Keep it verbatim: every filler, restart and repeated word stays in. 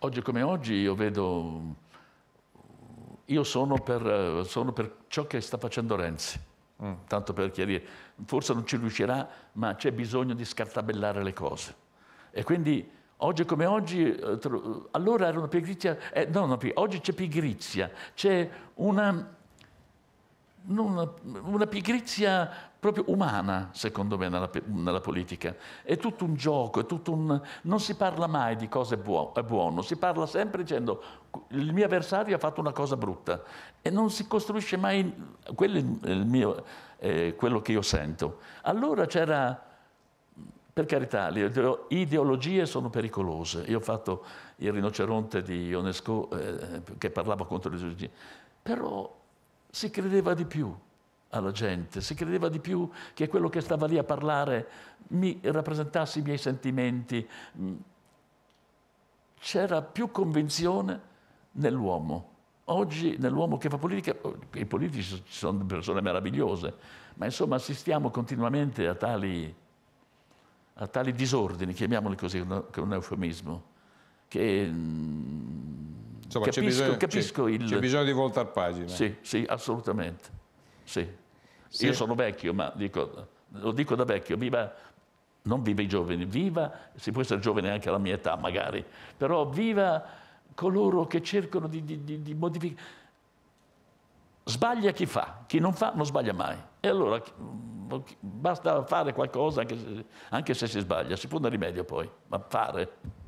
oggi come oggi io vedo, io sono per, sono per ciò che sta facendo Renzi, mm. tanto per chiarire, forse non ci riuscirà, ma c'è bisogno di scartabellare le cose. E quindi oggi come oggi, allora era una pigrizia, eh, no, no, oggi c'è pigrizia, c'è una, una, una pigrizia proprio umana, secondo me, nella, nella politica. È tutto un gioco, è tutto un, non si parla mai di cose buone, è buono, si parla sempre dicendo il mio avversario ha fatto una cosa brutta e non si costruisce mai, quello, è il mio, eh, quello che io sento. Allora c'era, per carità, le ideologie sono pericolose. Io ho fatto il rinoceronte di Ionesco eh, che parlava contro le ideologie, però si credeva di più alla gente, si credeva di più che quello che stava lì a parlare mi rappresentasse i miei sentimenti. C'era più convinzione nell'uomo. Oggi nell'uomo che fa politica, i politici sono persone meravigliose, ma insomma assistiamo continuamente a tali, a tali disordini, chiamiamoli così, che è un eufemismo, che... Insomma, capisco, bisogno, capisco c'è, il... C'è bisogno di voltar pagina. Sì, sì, assolutamente. Sì. Sì. Io sono vecchio, ma dico, lo dico da vecchio, viva, non viva i giovani, viva, si può essere giovane anche alla mia età magari, però viva coloro che cercano di, di, di, di modificare. Sbaglia chi fa, chi non fa non sbaglia mai. E allora basta fare qualcosa anche se, anche se si sbaglia, si pone rimedio poi, ma fare...